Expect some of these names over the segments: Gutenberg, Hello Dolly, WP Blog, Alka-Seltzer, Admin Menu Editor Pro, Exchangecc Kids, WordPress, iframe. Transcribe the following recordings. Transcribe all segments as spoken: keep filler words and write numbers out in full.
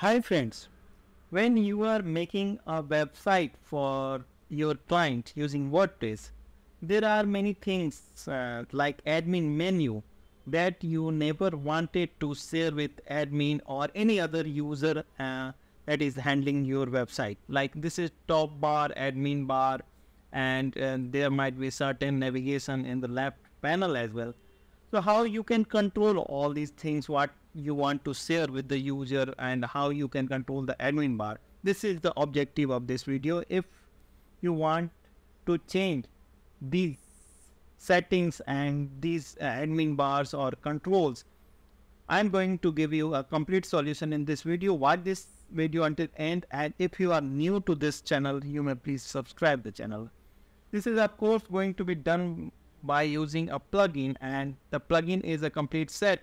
Hi friends, when you are making a website for your client using WordPress, there are many things uh, like admin menu that you never wanted to share with admin or any other user uh, that is handling your website. Like this is top bar, admin bar, and uh, there might be certain navigation in the left panel as well. So how you can control all these things, what you want to share with the user and how you can control the admin bar. This is the objective of this video. If you want to change these settings and these uh, admin bars or controls, I'm going to give you a complete solution in this video. Watch this video until end, and if you are new to this channel, you may please subscribe the channel. This is of course going to be done by using a plugin, and the plugin is a complete set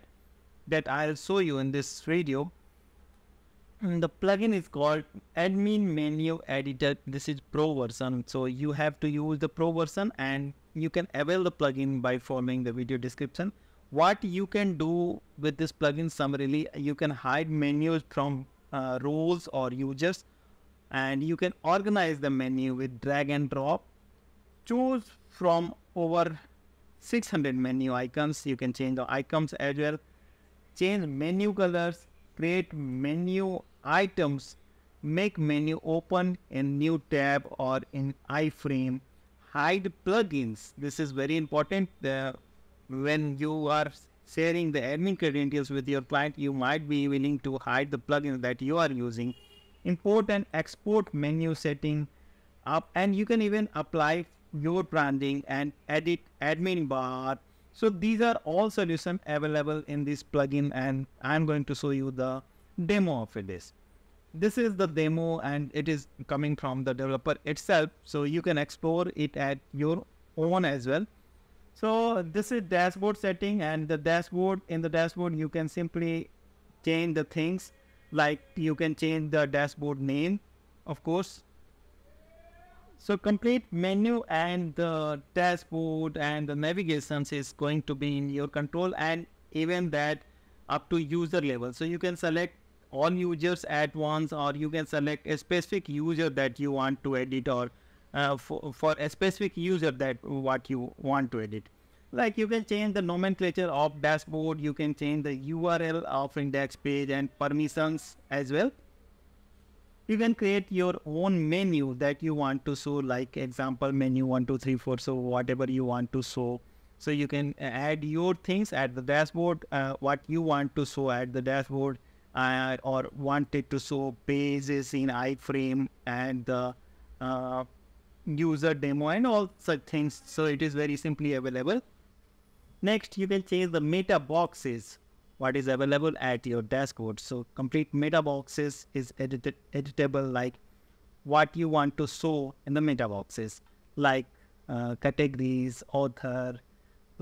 that I'll show you in this video. And the plugin is called Admin Menu Editor. This is pro version, so you have to use the pro version, and you can avail the plugin by following the video description. What you can do with this plugin summarily, you can hide menus from uh, roles or users, and you can organize the menu with drag and drop. Choose from over six hundred menu icons. You can change the icons as well, change menu colors, create menu items, make menu open in new tab or in iframe, hide plugins. This is very important. Uh, when you are sharing the admin credentials with your client, you might be willing to hide the plugins that you are using, import and export menu setting up, and you can even apply your branding and edit admin bar. So these are all solutions available in this plugin, and I'm going to show you the demo of this. This is the demo, and it is coming from the developer itself, so you can explore it at your own as well. So this is dashboard setting, and the dashboard, in the dashboard you can simply change the things, like you can change the dashboard name, of course. So complete menu and the dashboard and the navigations is going to be in your control, and even that up to user level. So you can select all users at once, or you can select a specific user that you want to edit, or uh, for, for a specific user that what you want to edit. Like you can change the nomenclature of dashboard, you can change the U R L of index page and permissions as well. You can create your own menu that you want to show, like example menu one two three four, so whatever you want to show. So you can add your things at the dashboard, uh, what you want to show at the dashboard, uh, or wanted to show pages in iframe and the uh, user demo and all such things. So it is very simply available. Next, you can change the meta boxes, what is available at your dashboard. So complete meta boxes is edit editable, like what you want to show in the meta boxes, like uh, categories, author.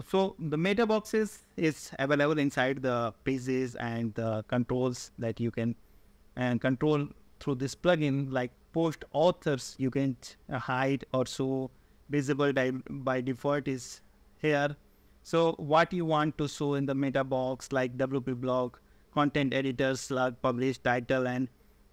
So the meta boxes is available inside the pages, and the controls that you can and control through this plugin, like post authors, you can hide or show. Visible by default is here. So what you want to show in the meta box, like W P Blog, content editors, slug, publish, title, and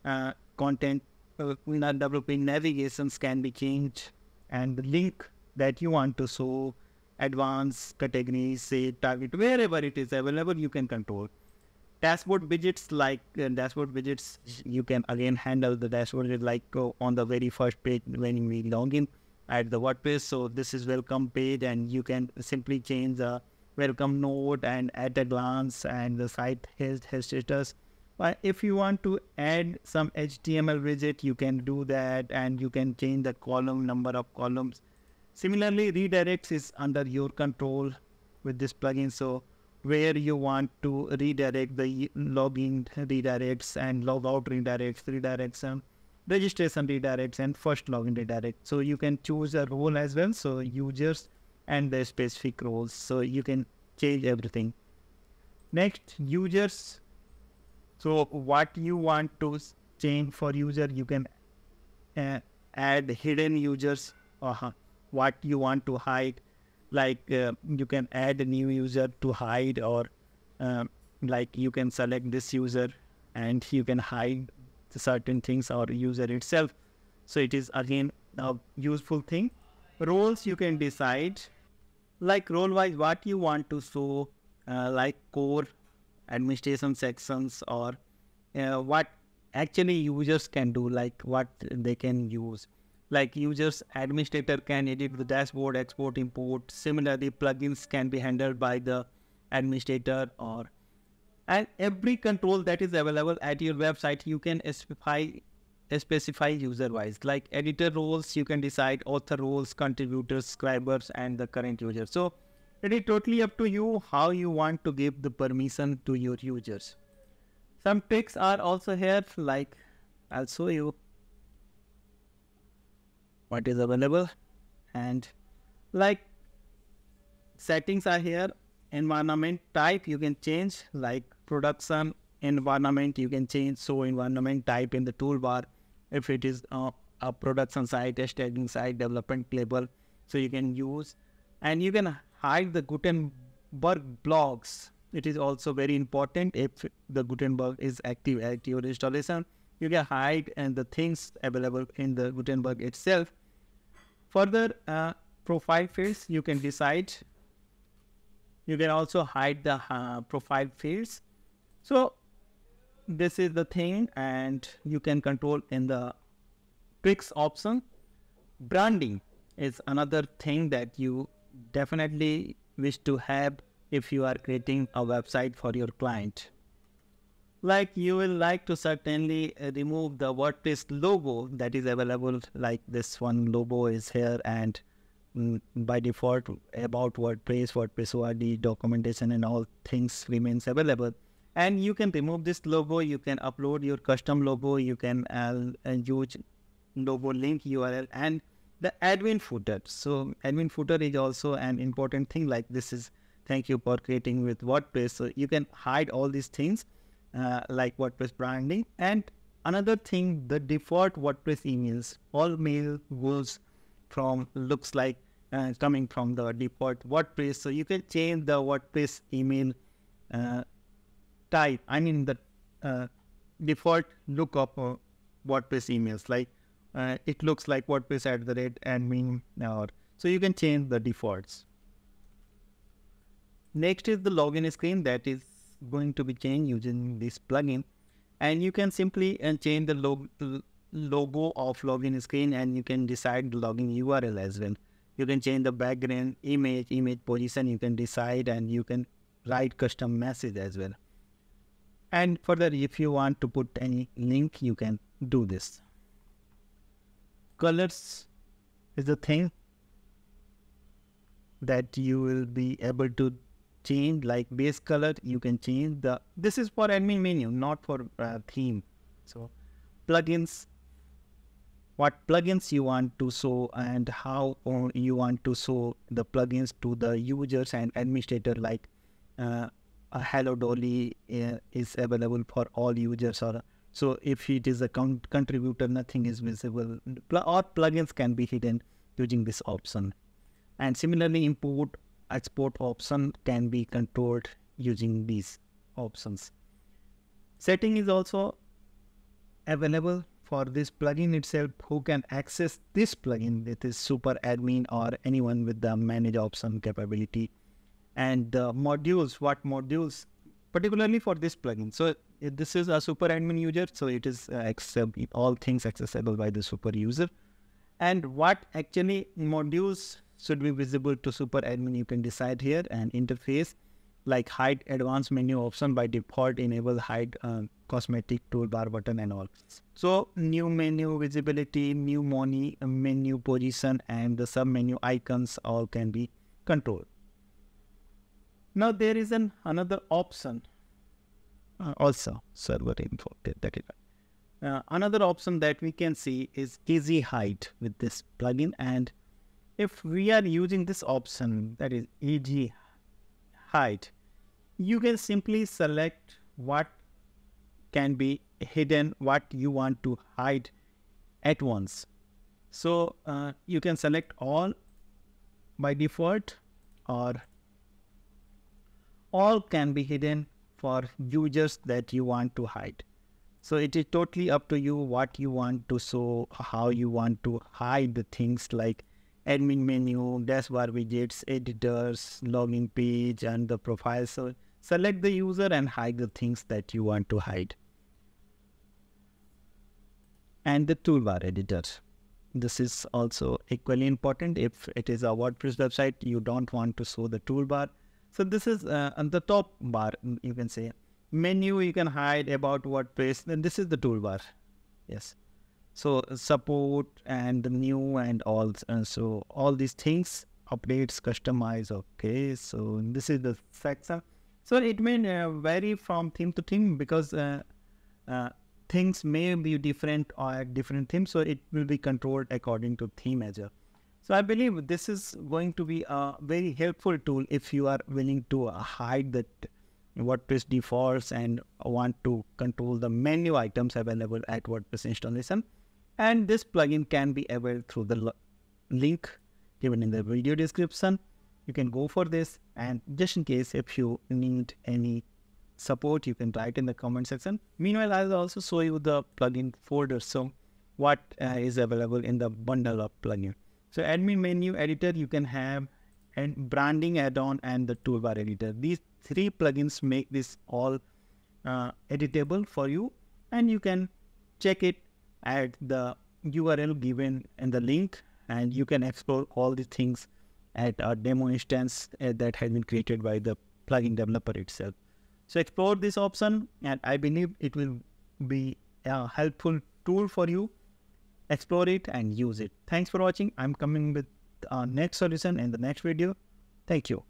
uh, content uh, W P navigations can be changed, and the link that you want to show, advanced, categories, say target, wherever it is available, you can control. Dashboard widgets, like uh, dashboard widgets, you can again handle the dashboard, like uh, on the very first page when we log in at the WordPress. So this is welcome page, and you can simply change the welcome note and at a glance and the site status. But if you want to add some H T M L widget, you can do that, and you can change the column, number of columns. Similarly, redirects is under your control with this plugin. So where you want to redirect, the login redirects and log out redirects, redirects and registration redirects and first login redirect. So you can choose a role as well, so users and their specific roles, so you can change everything. Next, users, so what you want to change for user, you can uh, add hidden users, uh-huh. What you want to hide, like uh, you can add a new user to hide, or um, like you can select this user and you can hide certain things or user itself. So it is again a useful thing. Roles, you can decide like role wise what you want to show, uh, like core administration sections, or uh, what actually users can do, like what they can use. Like users administrator can edit the dashboard, export, import. Similarly, plugins can be handled by the administrator, or and every control that is available at your website you can specify specify user wise, like editor roles, you can decide author roles, contributors, scribers, and the current user. So it is totally up to you how you want to give the permission to your users. Some tricks are also here, like I'll show you what is available, and like settings are here. Environment type you can change, like production environment you can change. So environment type in the toolbar, if it is uh, a production site, a staging site, development label, so you can use. And you can hide the Gutenberg blocks. It is also very important. If the Gutenberg is active at your installation, you can hide and the things available in the Gutenberg itself. Further, uh, profile fields you can decide. You can also hide the uh, profile fields. So this is the thing, and you can control in the tricks option. Branding is another thing that you definitely wish to have if you are creating a website for your client. Like you will like to certainly remove the WordPress logo that is available, like this one logo is here, and by default about WordPress, WordPress O R D, documentation and all things remains available. And you can remove this logo, you can upload your custom logo, you can uh, use logo link U R L, and the admin footer. So admin footer is also an important thing, like this is thank you for creating with WordPress. So you can hide all these things, uh, like WordPress branding. And another thing, the default WordPress emails, all mail goes from looks like uh, coming from the default WordPress. So you can change the WordPress email uh, type, I mean the uh, default look of uh, WordPress emails, like uh, it looks like WordPress at the rate admin, or so you can change the defaults. Next is the login screen that is going to be changed using this plugin, and you can simply uh, change the log logo of login screen, and you can decide the login U R L as well. You can change the background, image, image position, you can decide, and you can write custom message as well. And further, if you want to put any link, you can do this. Colors is the thing that you will be able to change, like base color, you can change the, this is for admin menu, not for uh, theme. So plugins, what plugins you want to show and how you want to show the plugins to the users and administrator, like uh, a Hello Dolly uh, is available for all users, or so if it is a con contributor nothing is visible, or plugins can be hidden using this option. And similarly, import export option can be controlled using these options. Setting is also available for this plugin itself. Who can access this plugin? It is super admin or anyone with the manage option capability. And the modules, what modules particularly for this plugin. So if this is a super admin user, so it is uh, all things accessible by the super user. And what actually modules should be visible to super admin, you can decide here. And interface, like hide advanced menu option, by default enable hide uh, cosmetic toolbar button and all. So new menu visibility, new money, menu position, and the sub menu icons all can be controlled. Now there is an another option uh, also server info, that is uh, another option that we can see is easy hide with this plugin. And if we are using this option, that is easy hide, you can simply select what can be hidden, what you want to hide at once. So uh, you can select all by default, or all can be hidden for users that you want to hide. So it is totally up to you what you want to show, how you want to hide the things like admin menu, dashboard widgets, editors, login page, and the profile. So select the user and hide the things that you want to hide. And the toolbar editor. This is also equally important. If it is a WordPress website, you don't want to show the toolbar. So this is uh, on the top bar, you can say. Menu, you can hide about WordPress. Then this is the toolbar. Yes. So support and the new and all. And so all these things, updates, customize. Okay. So this is the section. So it may uh, vary from theme to theme because uh, uh, things may be different or different themes. So it will be controlled according to theme as well. So I believe this is going to be a very helpful tool if you are willing to hide that WordPress defaults and want to control the menu items available at WordPress installation. And this plugin can be available through the link given in the video description. You can go for this, and just in case if you need any support, you can write in the comment section. Meanwhile, I'll also show you the plugin folder. So what uh, is available in the bundle of plugin. So admin menu editor, you can have and branding add-on and the toolbar editor. These three plugins make this all uh, editable for you, and you can check it at the U R L given in the link, and you can explore all the things at our demo instance uh, that has been created by the plugin developer itself. So explore this option, and I believe it will be a helpful tool for you. Explore it and use it. Thanks for watching. I'm coming with our next solution in the next video. Thank you.